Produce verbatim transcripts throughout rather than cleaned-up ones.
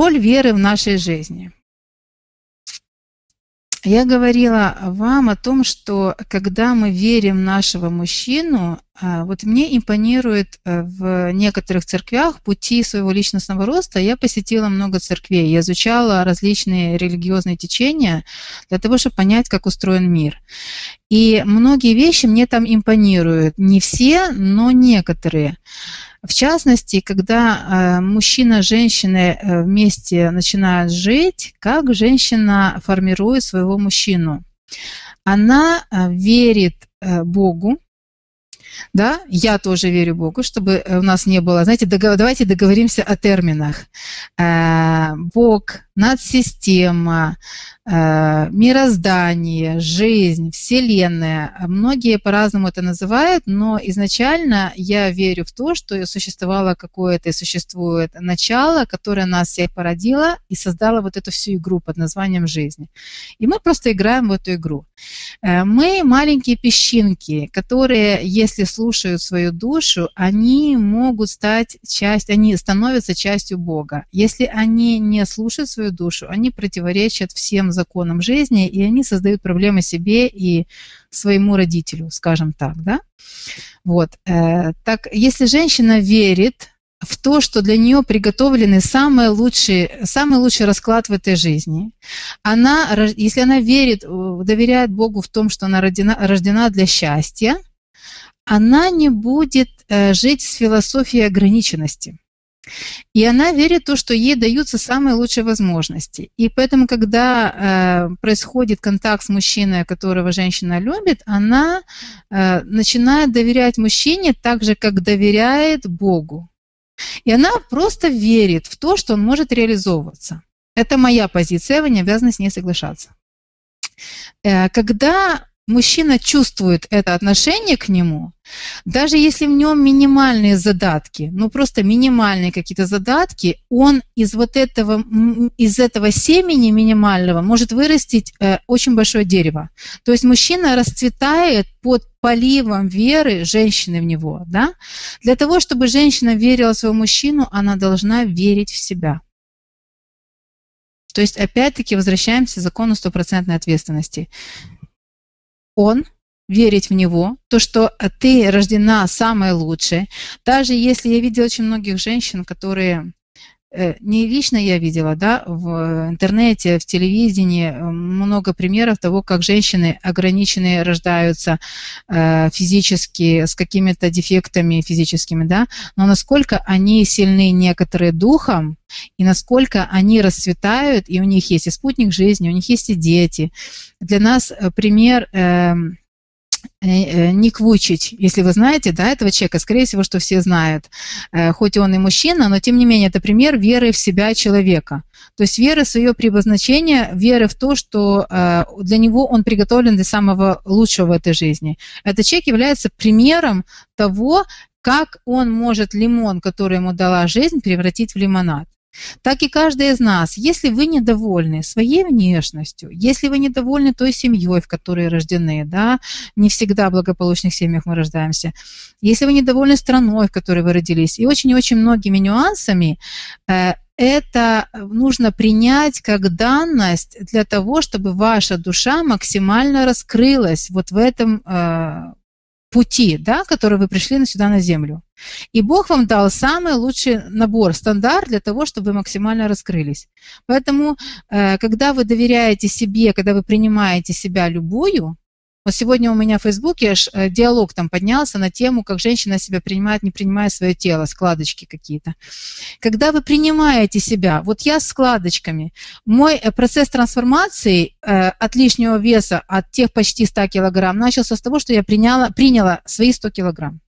Роль веры в нашей жизни. Я говорила вам о том, что когда мы верим нашего мужчину, вот мне импонирует в некоторых церквях пути своего личностного роста. Я посетила много церквей, я изучала различные религиозные течения для того, чтобы понять, как устроен мир. И многие вещи мне там импонируют. Не все, но некоторые. В частности, когда мужчина с женщиной вместе начинают жить, как женщина формирует своего мужчину? Она верит Богу, да, я тоже верю Богу, чтобы у нас не было, знаете, договор, давайте договоримся о терминах. Бог, надсистема, мироздание, жизнь, Вселенная. Многие по-разному это называют, но изначально я верю в то, что существовало какое-то и существует начало, которое нас всех породило и создало вот эту всю игру под названием жизнь. И мы просто играем в эту игру. Мы маленькие песчинки, которые, если слушают свою душу, они могут стать частью, они становятся частью Бога. Если они не слушают свою душу, они противоречат всем законам жизни, и они создают проблемы себе и своему родителю, скажем так, да? Вот. Так, если женщина верит в то, что для нее приготовлены самый лучший, самый лучший расклад в этой жизни. Она, если она верит, доверяет Богу в том, что она рождена, рождена для счастья, она не будет жить с философией ограниченности. И она верит в то, что ей даются самые лучшие возможности. И поэтому, когда э, происходит контакт с мужчиной, которого женщина любит, она э, начинает доверять мужчине так же, как доверяет Богу. И она просто верит в то, что он может реализовываться. Это моя позиция, вы не обязаны с ней соглашаться. Э, когда мужчина чувствует это отношение к нему, даже если в нем минимальные задатки, ну просто минимальные какие-то задатки, он из вот этого, из этого семени минимального может вырастить э, очень большое дерево. То есть мужчина расцветает под поливом веры женщины в него. Да? Для того, чтобы женщина верила в своего мужчину, она должна верить в себя. То есть опять-таки возвращаемся к закону стопроцентной ответственности. Он, верить в него, то, что ты рождена самой лучшей. Даже если я видела очень многих женщин, которые, не лично я видела, да, в интернете, в телевидении, много примеров того, как женщины ограниченные рождаются физически, с какими-то дефектами физическими, да, но насколько они сильны некоторые духом, и насколько они расцветают, и у них есть и спутник жизни, у них есть и дети. Для нас пример э, э, Ник Вуйчич, если вы знаете, да, этого человека, скорее всего, что все знают, э, хоть он и мужчина, но тем не менее это пример веры в себя человека. То есть веры в свое предназначение, веры в то, что э, для него он приготовлен для самого лучшего в этой жизни. Этот человек является примером того, как он может лимон, который ему дала жизнь, превратить в лимонад. Так и каждый из нас, если вы недовольны своей внешностью, если вы недовольны той семьей, в которой рождены, да, не всегда в благополучных семьях мы рождаемся, если вы недовольны страной, в которой вы родились, и очень-очень многими нюансами, э, это нужно принять как данность для того, чтобы ваша душа максимально раскрылась вот в этом э, пути, да, который вы пришли сюда на землю. И Бог вам дал самый лучший набор, стандарт для того, чтобы вы максимально раскрылись. Поэтому, когда вы доверяете себе, когда вы принимаете себя любую, вот сегодня у меня в Фейсбуке аж диалог там поднялся на тему, как женщина себя принимает, не принимая свое тело, складочки какие-то. Когда вы принимаете себя, вот я с складочками, мой процесс трансформации э, от лишнего веса, от тех почти ста килограмм, начался с того, что я приняла, приняла свои сто килограмм.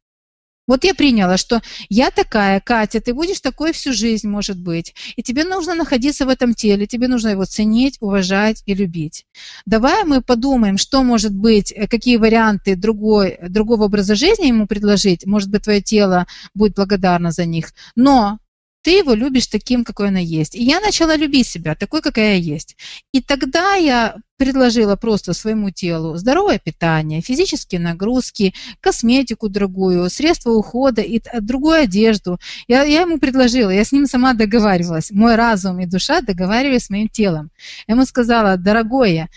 Вот я приняла, что я такая, Катя, ты будешь такой всю жизнь, может быть, и тебе нужно находиться в этом теле, тебе нужно его ценить, уважать и любить. Давай мы подумаем, что может быть, какие варианты другой, другого образа жизни ему предложить, может быть, твое тело будет благодарно за них, но ты его любишь таким, какой она есть. И я начала любить себя такой, какая я есть. И тогда я предложила просто своему телу здоровое питание, физические нагрузки, косметику другую, средства ухода и другую одежду. Я, я ему предложила, я с ним сама договаривалась. Мой разум и душа договаривались с моим телом. Я ему сказала: дорогое,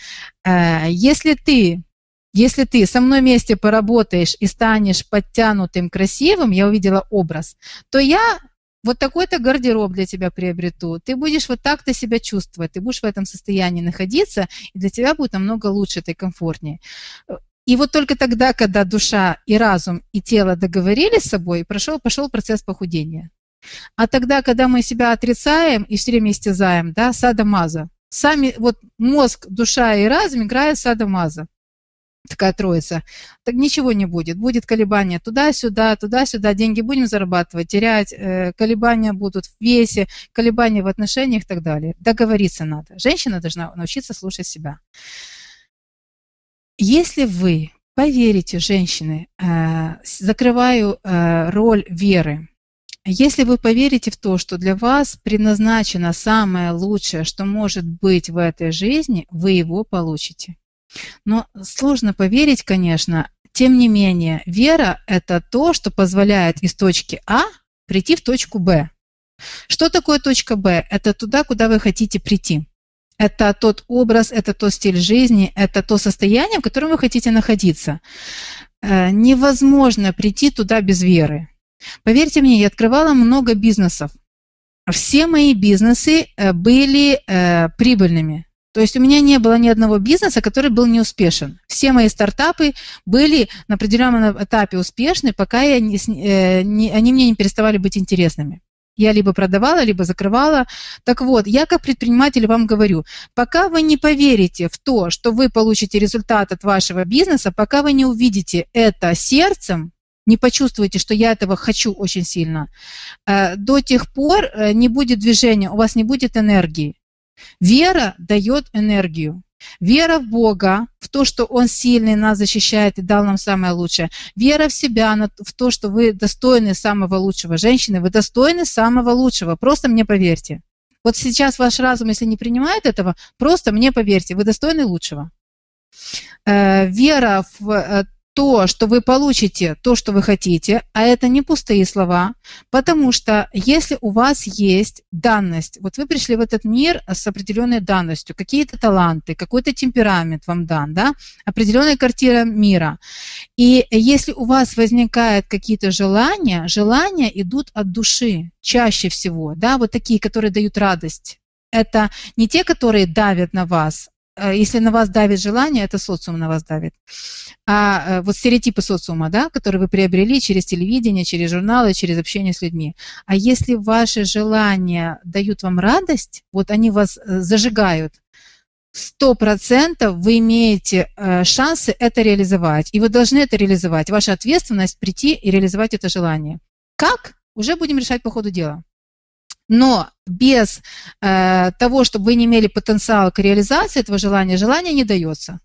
э, если ты... Если ты со мной вместе поработаешь и станешь подтянутым, красивым, я увидела образ, то я вот такой-то гардероб для тебя приобрету. Ты будешь вот так-то себя чувствовать, ты будешь в этом состоянии находиться, и для тебя будет намного лучше, ты комфортнее. И вот только тогда, когда душа и разум, и тело договорились с собой, прошел, пошел процесс похудения. А тогда, когда мы себя отрицаем и все время истязаем, да, садомаза, сами вот мозг, душа и разум играют садомаза. Такая троица, так ничего не будет. Будет колебания туда-сюда, туда-сюда, деньги будем зарабатывать, терять, колебания будут в весе, колебания в отношениях и так далее. Договориться надо. Женщина должна научиться слушать себя. Если вы поверите, женщины, закрываю роль веры, если вы поверите в то, что для вас предназначено самое лучшее, что может быть в этой жизни, вы его получите. Но сложно поверить, конечно. Тем не менее, вера – это то, что позволяет из точки А прийти в точку Б. Что такое точка Б? Это туда, куда вы хотите прийти. Это тот образ, это тот стиль жизни, это то состояние, в котором вы хотите находиться. Невозможно прийти туда без веры. Поверьте мне, я открывала много бизнесов. Все мои бизнесы были прибыльными. То есть у меня не было ни одного бизнеса, который был неуспешен. Все мои стартапы были на определенном этапе успешны, пока я не, не, они мне не переставали быть интересными. Я либо продавала, либо закрывала. Так вот, я как предприниматель вам говорю, пока вы не поверите в то, что вы получите результат от вашего бизнеса, пока вы не увидите это сердцем, не почувствуете, что я этого хочу очень сильно, до тех пор не будет движения, у вас не будет энергии. Вера дает энергию. Вера в Бога, в то, что Он сильный, нас защищает и дал нам самое лучшее. Вера в себя, в то, что вы достойны самого лучшего. Женщины, вы достойны самого лучшего. Просто мне поверьте. Вот сейчас ваш разум, если не принимает этого, просто мне поверьте, вы достойны лучшего. Вера в то, что вы получите то, что вы хотите, а это не пустые слова, потому что если у вас есть данность, вот вы пришли в этот мир с определенной данностью, какие-то таланты, какой-то темперамент вам дан, да, определенная картина мира, и если у вас возникают какие-то желания, желания идут от души чаще всего, да, вот такие, которые дают радость, это не те, которые давят на вас. Если на вас давит желание, это социум на вас давит. А вот стереотипы социума, да, которые вы приобрели через телевидение, через журналы, через общение с людьми. А если ваши желания дают вам радость, вот они вас зажигают, сто процентов вы имеете шансы это реализовать. И вы должны это реализовать. Ваша ответственность прийти и реализовать это желание. Как? Уже будем решать по ходу дела. Но без э, того, чтобы вы не имели потенциала к реализации этого желания, желание не дается.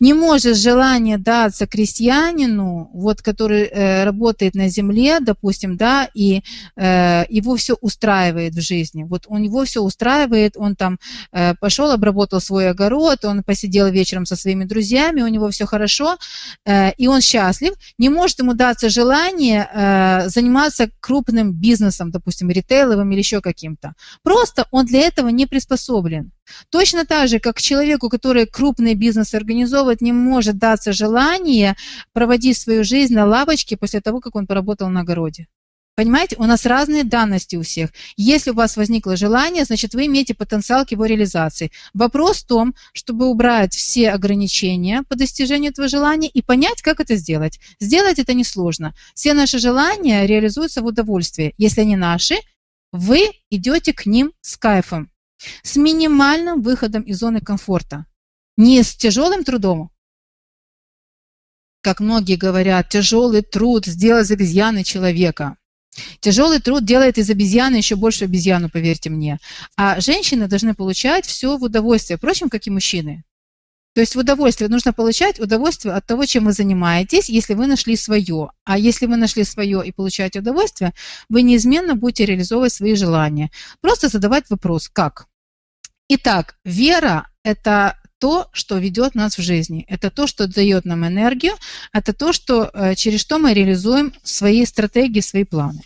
Не может желание даться крестьянину, вот, который э, работает на земле, допустим, да, и э, его все устраивает в жизни. Вот у него все устраивает, он там э, пошел, обработал свой огород, он посидел вечером со своими друзьями, у него все хорошо, э, и он счастлив. Не может ему даться желание э, заниматься крупным бизнесом, допустим, ритейловым или еще каким-то. Просто он для этого не приспособлен. Точно так же, как человеку, который крупный бизнес организовывает, не может даться желание проводить свою жизнь на лавочке после того, как он поработал на огороде. Понимаете, у нас разные данности у всех. Если у вас возникло желание, значит, вы имеете потенциал к его реализации. Вопрос в том, чтобы убрать все ограничения по достижению этого желания и понять, как это сделать. Сделать это несложно. Все наши желания реализуются в удовольствии. Если они наши, вы идете к ним с кайфом. С минимальным выходом из зоны комфорта, не с тяжелым трудом. Как многие говорят, тяжелый труд сделал из обезьяны человека. Тяжелый труд делает из обезьяны еще больше обезьяну, поверьте мне. А женщины должны получать все в удовольствие, впрочем, как и мужчины. То есть удовольствие, нужно получать удовольствие от того, чем вы занимаетесь, если вы нашли свое. А если вы нашли свое и получаете удовольствие, вы неизменно будете реализовывать свои желания. Просто задавать вопрос, как? Итак, вера – это то, что ведет нас в жизни, это то, что дает нам энергию, это то, что, через что мы реализуем свои стратегии, свои планы.